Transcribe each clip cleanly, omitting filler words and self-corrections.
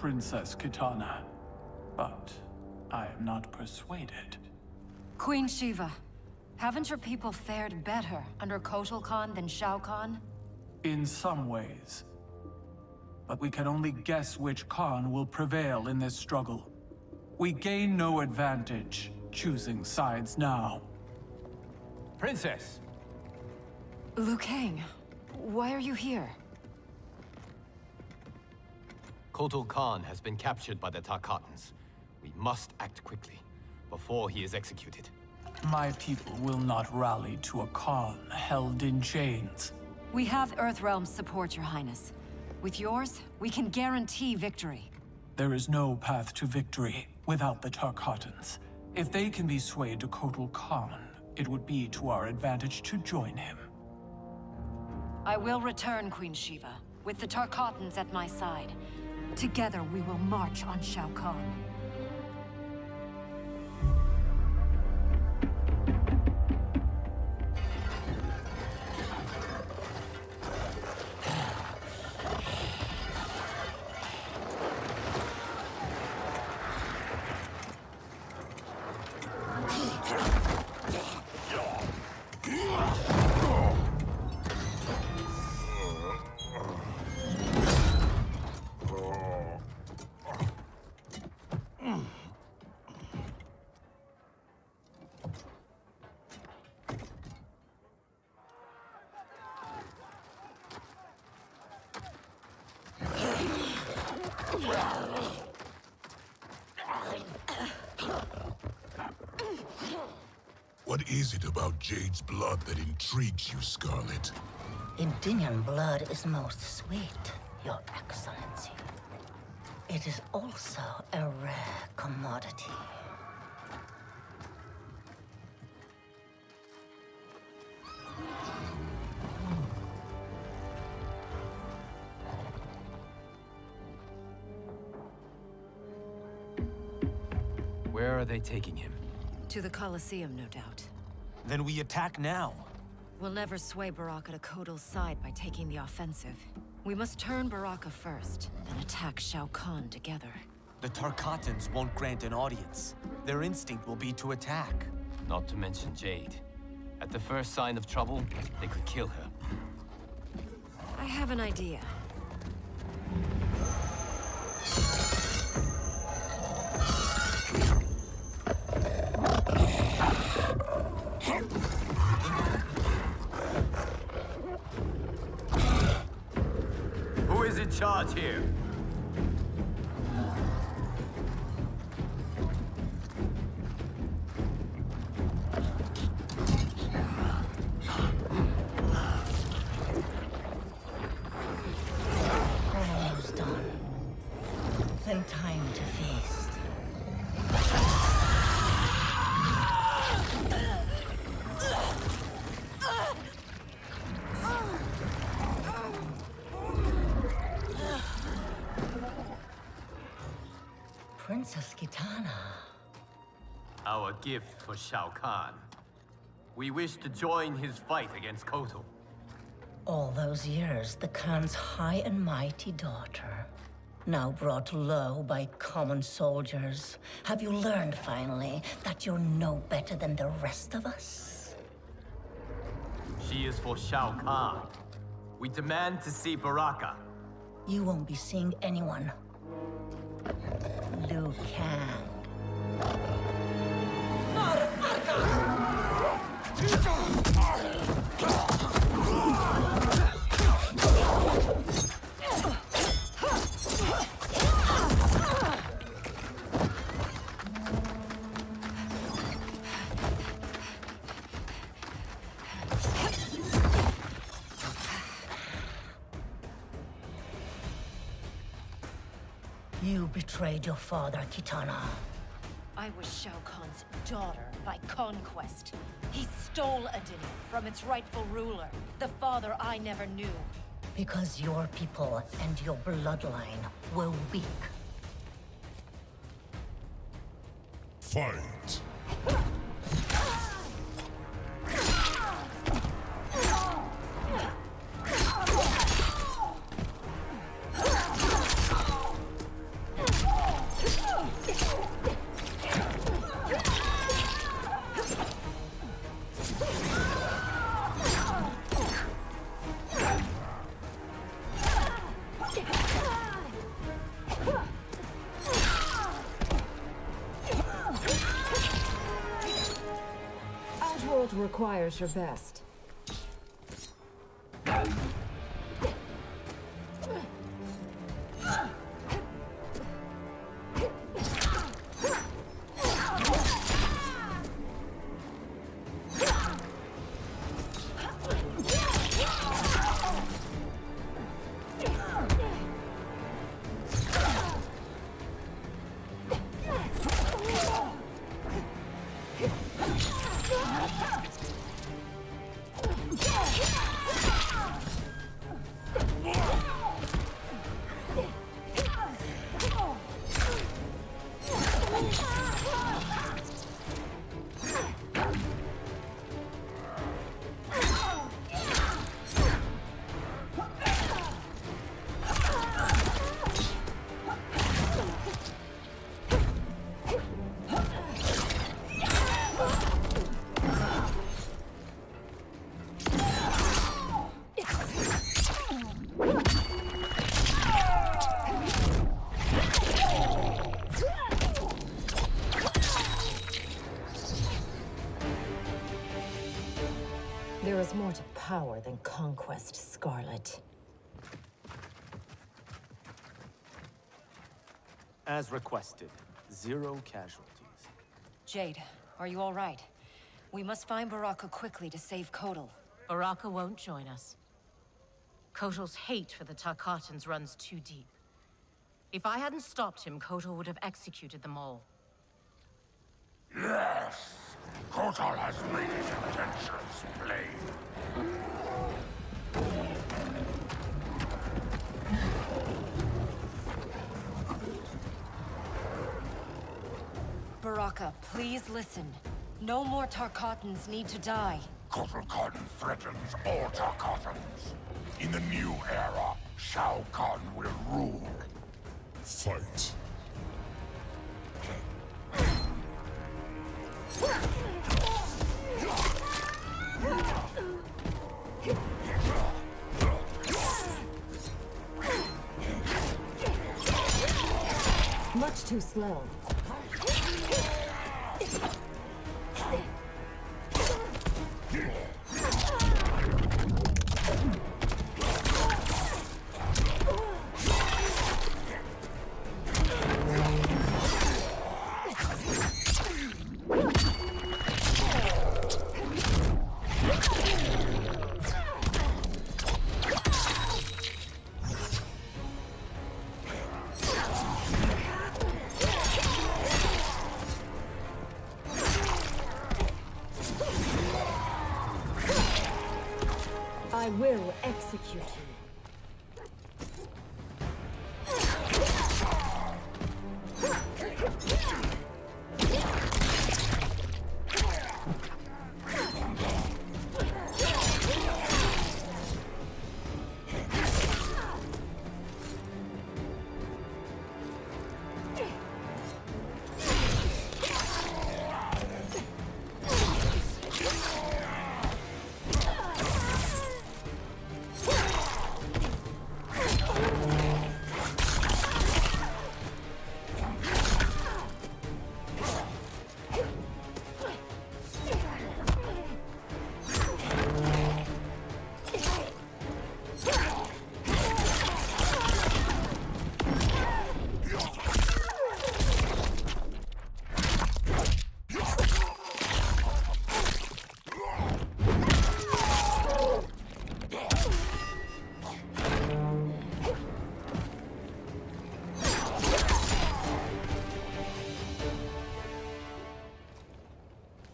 Princess Kitana, but I am not persuaded. Queen Sheeva, haven't your people fared better under Kotal Khan than Shao Kahn? In some ways. But we can only guess which Khan will prevail in this struggle. We gain no advantage choosing sides now. Princess! Liu Kang, why are you here? Kotal Khan has been captured by the Tarkatans. We must act quickly, before he is executed. My people will not rally to a Khan held in chains. We have Earthrealm's support, Your Highness. With yours, we can guarantee victory. There is no path to victory without the Tarkatans. If they can be swayed to Kotal Khan, it would be to our advantage to join him. I will return, Queen Sheeva, with the Tarkatans at my side. Together we will march on Shao Kahn. What is it about Jade's blood that intrigues you, Scarlet? Edenian blood is most sweet, Your Excellency. It is also a rare commodity. Where are they taking him? To the Colosseum, no doubt. Then we attack now. We'll never sway Baraka to Kotal's side by taking the offensive. We must turn Baraka first, then attack Shao Kahn together. The Tarkatans won't grant an audience. Their instinct will be to attack. Not to mention Jade. At the first sign of trouble, they could kill her. I have an idea. Charge here. Almost done. Then time to feast. Princess Kitana. Our gift for Shao Kahn. We wish to join his fight against Kotal. All those years, the Khan's high and mighty daughter, now brought low by common soldiers. Have you learned, finally, that you're no better than the rest of us? She is for Shao Kahn. We demand to see Baraka. You won't be seeing anyone. Liu Kang. You betrayed your father, Kitana. I was Shao Kahn's daughter by conquest. He stole Edenia from its rightful ruler, the father I never knew. Because your people and your bloodline were weak. Fight! requires your best. More to power than conquest, Scarlet. As requested, zero casualties. Jade, are you all right? We must find Baraka quickly to save Kotal. Baraka won't join us. Kotal's hate for the Tarkatans runs too deep. If I hadn't stopped him, Kotal would have executed them all. Yes! Kotal has made his intentions plain. Baraka, please listen. No more Tarkatans need to die. Kotal Khan threatens all Tarkatans. In the new era, Shao Kahn will rule. Fight. Much too slow. Will execute you.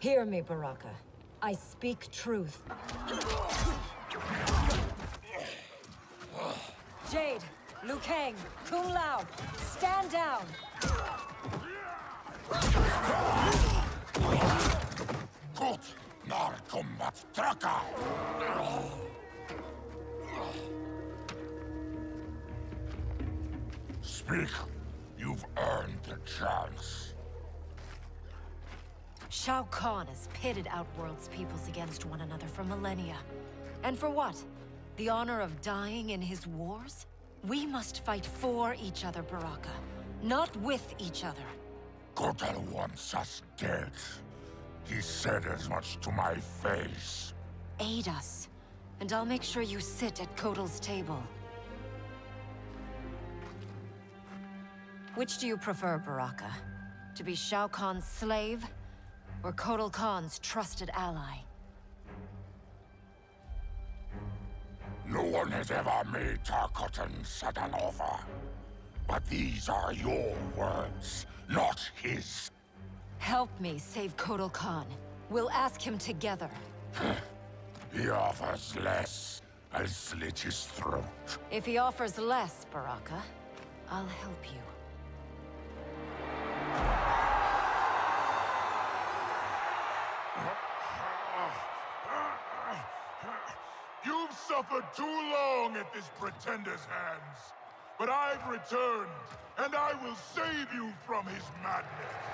Hear me, Baraka. I speak truth. Jade, Liu Kang, Kung Lao, stand down! Gut, nach Combat Tracker! Speak. You've earned the chance. Shao Kahn has pitted Outworld's peoples against one another for millennia. And for what? The honor of dying in his wars? We must fight for each other, Baraka. Not with each other. Kotal wants us dead. He said as much to my face. Aid us, and I'll make sure you sit at Kotal's table. Which do you prefer, Baraka? To be Shao Kahn's slave, or Kotal Khan's trusted ally? No one has ever made Tarkatans such an offer. But these are your words, not his. Help me save Kotal Khan. We'll ask him together. He offers less. I'll slit his throat. If he offers less, Baraka, I'll help you. You've suffered too long at this pretender's hands. But I've returned, and I will save you from his madness.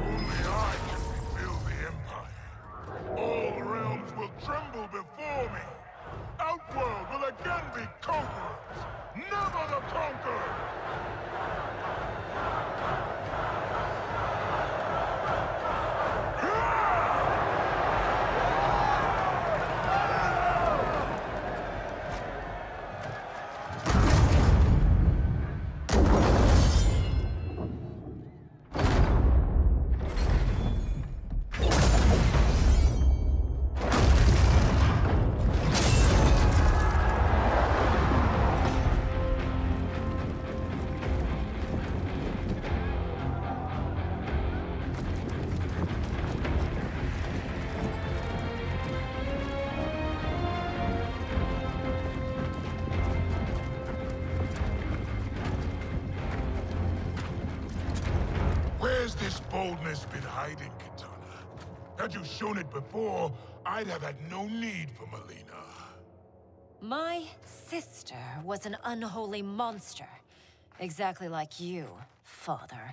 Only I can rebuild the Empire. All realms will tremble before me. Outworld will again be conquerors, never the conquered! Boldness been hiding, Kitana. Had you shown it before, I'd have had no need for Mileena. My sister was an unholy monster. Exactly like you, father.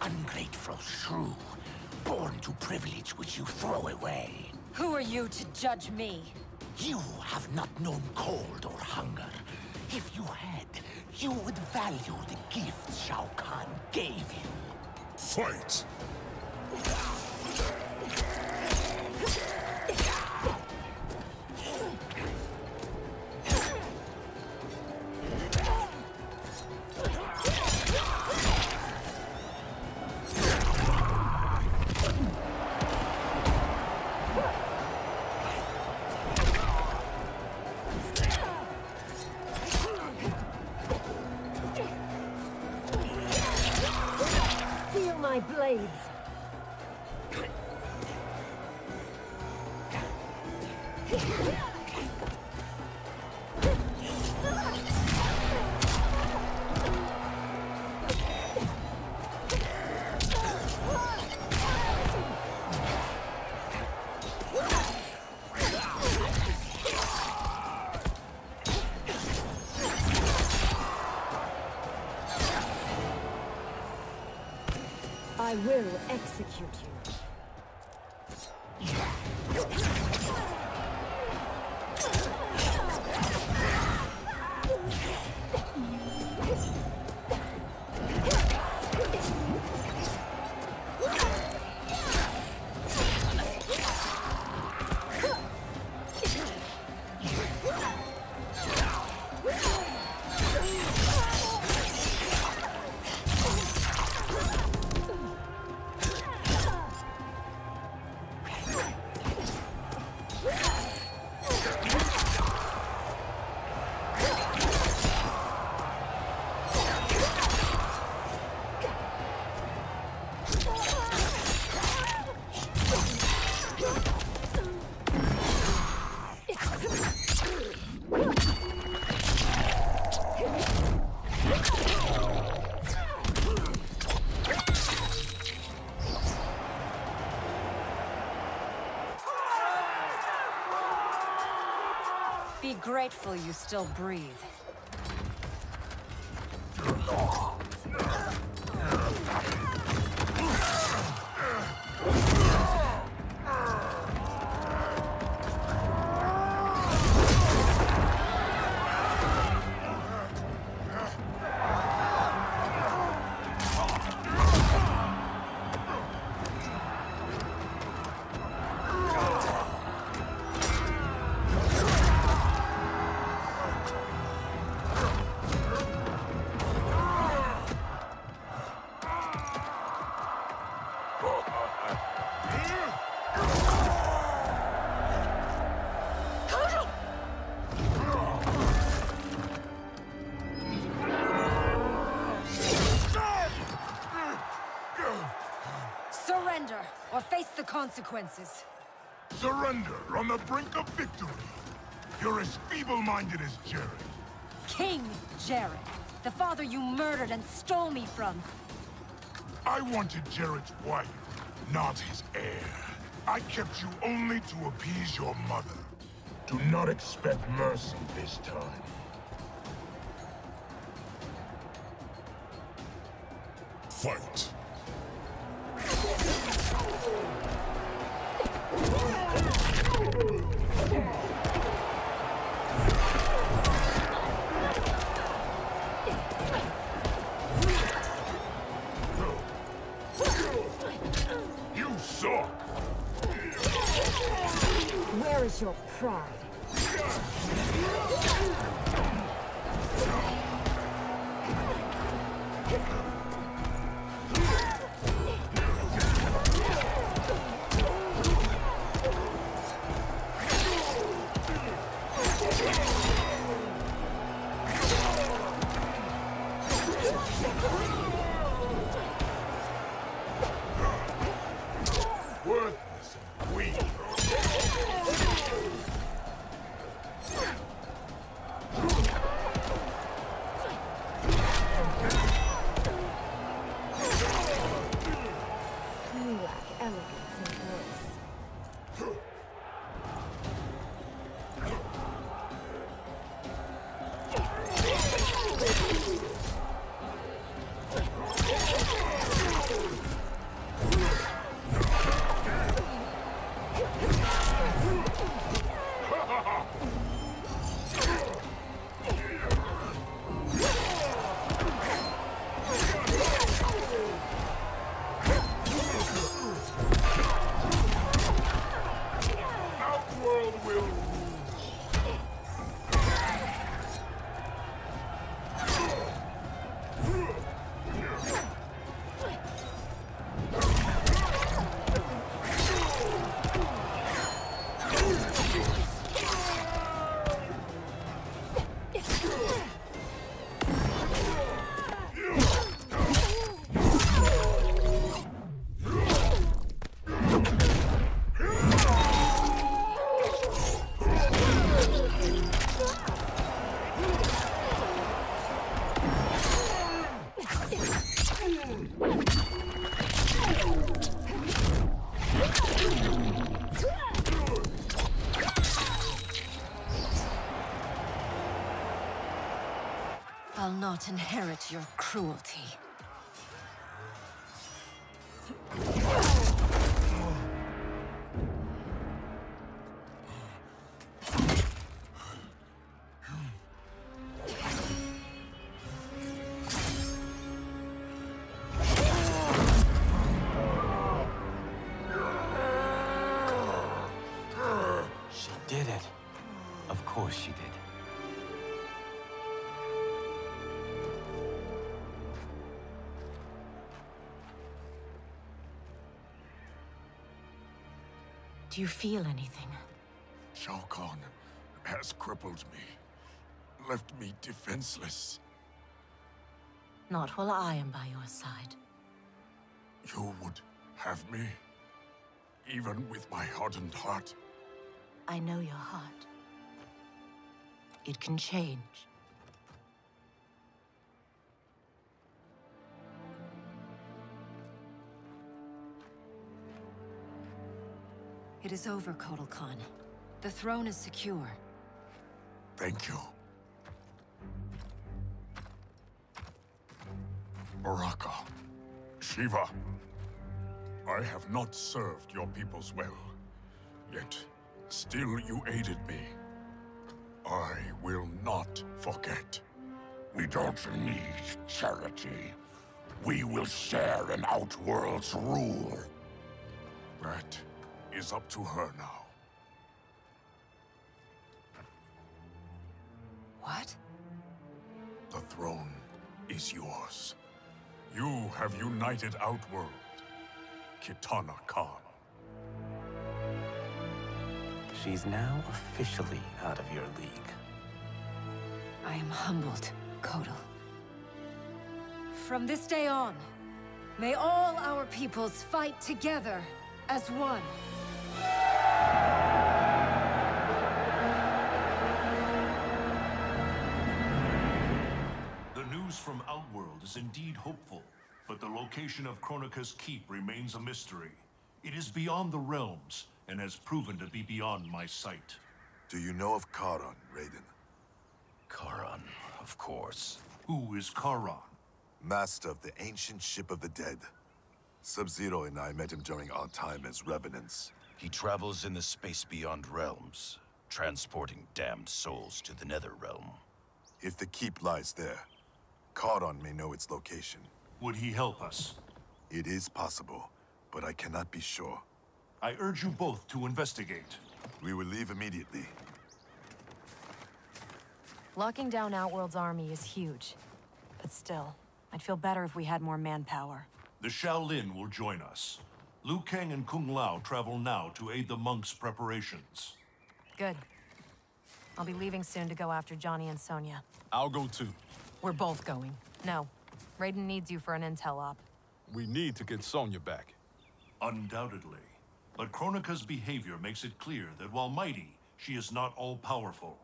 Ungrateful shrew. Born to privilege which you throw away. Who are you to judge me? You have not known cold or hunger. If you had, you would value the gifts Shao Kahn gave you. Fight! I will execute you. Be grateful you still breathe. or face the consequences. Surrender on the brink of victory. You're as feeble-minded as Jerrod. King Jerrod, the father you murdered and stole me from. I wanted Jerrod's wife, not his heir. I kept you only to appease your mother. Do not expect mercy this time. Fight! You suck! Where is your pride? I'll not inherit your cruelty. She did it. Of course she did. Do you feel anything? Shao Kahn has crippled me, left me defenseless. Not while I am by your side. You would have me, even with my hardened heart? I know your heart. It can change. It is over, Kotal Khan. The throne is secure. Thank you. Baraka, Sheeva, I have not served your peoples well, yet still you aided me. I will not forget. We don't need charity. We will share in Outworld's rule. That is up to her now. What? The throne is yours. You have united Outworld, Kitana Khan. She's now officially out of your league. I am humbled, Kotal. From this day on, may all our peoples fight together as one. The news from Outworld is indeed hopeful, but the location of Kronika's keep remains a mystery. It is beyond the realms, and has proven to be beyond my sight. Do you know of Charon, Raiden? Charon, of course. Who is Charon? Master of the ancient ship of the dead. Sub-Zero and I met him during our time as Revenants. He travels in the space beyond realms, transporting damned souls to the nether realm. If the keep lies there, Charon may know its location. Would he help us? It is possible, but I cannot be sure. I urge you both to investigate. We will leave immediately. Locking down Outworld's army is huge. But still, I'd feel better if we had more manpower. The Shaolin will join us. Liu Kang and Kung Lao travel now to aid the monks' preparations. Good. I'll be leaving soon to go after Johnny and Sonya. I'll go too. We're both going. No. Raiden needs you for an intel op. We need to get Sonya back. Undoubtedly. But Kronika's behavior makes it clear that while mighty, she is not all-powerful.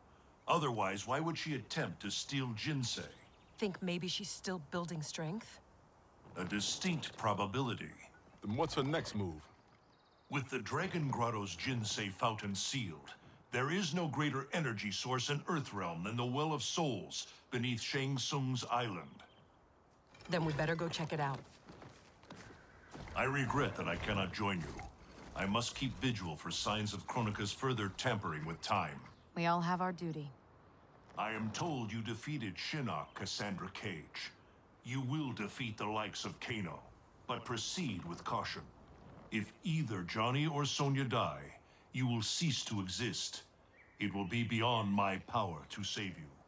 Otherwise, why would she attempt to steal Jinsei? Think maybe she's still building strength? A distinct probability. Then what's her next move? With the Dragon Grotto's Jinsei fountain sealed, there is no greater energy source in Earthrealm than the Well of Souls beneath Shang Tsung's island. Then we better go check it out. I regret that I cannot join you. I must keep vigil for signs of Kronika's further tampering with time. We all have our duty. I am told you defeated Shinnok, Cassandra Cage. You will defeat the likes of Kano, but proceed with caution. If either Johnny or Sonya die, you will cease to exist. It will be beyond my power to save you.